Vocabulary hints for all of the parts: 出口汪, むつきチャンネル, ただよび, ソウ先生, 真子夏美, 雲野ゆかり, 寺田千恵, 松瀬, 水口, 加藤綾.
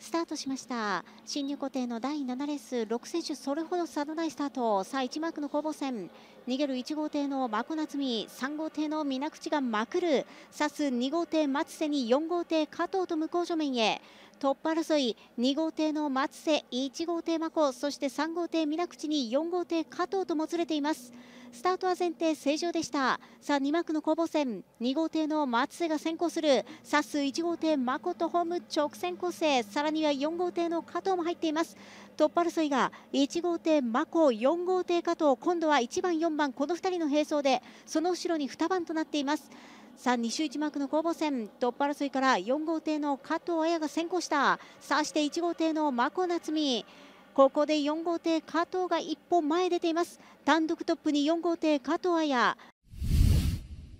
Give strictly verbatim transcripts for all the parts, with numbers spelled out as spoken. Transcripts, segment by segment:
スタートしました。進入固定のだいななレース、ろく選手それほど差のないスタート。さあいちマークの攻防戦、逃げるいち号艇の真子夏美、さん号艇の水口がまくる、刺すに号艇松瀬によん号艇加藤と向正面へ。トップ争いに号艇の松瀬、いち号艇真子、そしてさん号艇水口によん号艇加藤ともつれています。スタートは前提正常でした。さあにマークの攻防戦、に号艇の松瀬が先行する、サスいち号艇真子とホーム直線構成、さらにはよん号艇の加藤も入っています。トップ争いがいち号艇真子、よん号艇加藤、今度はいちばんよんばんこのふたりの並走で、その後ろににばんとなっています。さあに周いちマークの攻防戦、トップ争いからよん号艇の加藤綾が先行した。さしていち号艇の真子夏美、ここでよん号艇加藤が一歩前へ出ています。単独トップによん号艇加藤綾。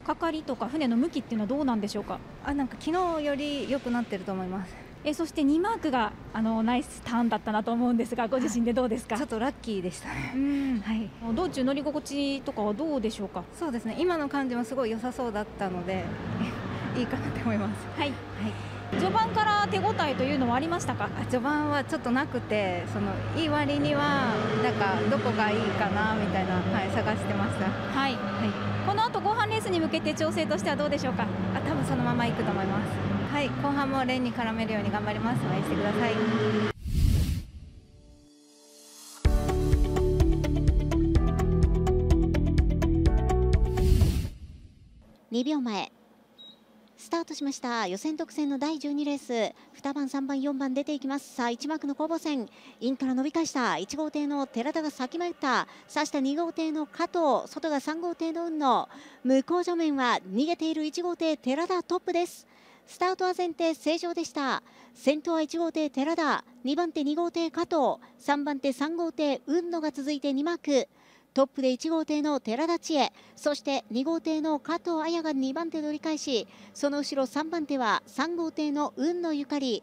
かかりとか船の向きっていうのはどうなんでしょうか。あ、なんか昨日より良くなってると思います。え、そしてにマークがあのナイスターンだったなと思うんですが、ご自身でどうですか。ちょっとラッキーでしたね。うん、はい。道中乗り心地とかはどうでしょうか。そうですね。今の感じもすごい良さそうだったのでいいかなと思います。はい。はい。序盤から手応えというのはありましたか。序盤はちょっとなくて、そのいい割にはなんかどこがいいかなみたいな、はい、探してました。はい、はい、この後後半レースに向けて調整としてはどうでしょうか。あ、多分そのまま行くと思います。はい、後半もレーンに絡めるように頑張ります。応援してください。にびょうまえ。スタートしました。予選独占のだいじゅうにレース、にばんさんばんよんばん出ていきます。さあいちマークの攻防戦、インから伸び返した。いち号艇の寺田が先まいった。さしてに号艇の加藤、外がさん号艇の雲野、向こう正面は逃げているいち号艇寺田、トップです。スタートは前提正常でした。先頭はいち号艇寺田、にばん手に号艇加藤、さんばん手さん号艇雲野が続いてにマーク、トップでいち号艇の寺田千恵、そしてに号艇の加藤綾がにばん手で折り返し、その後ろさんばん手はさん号艇の雲野ゆかり。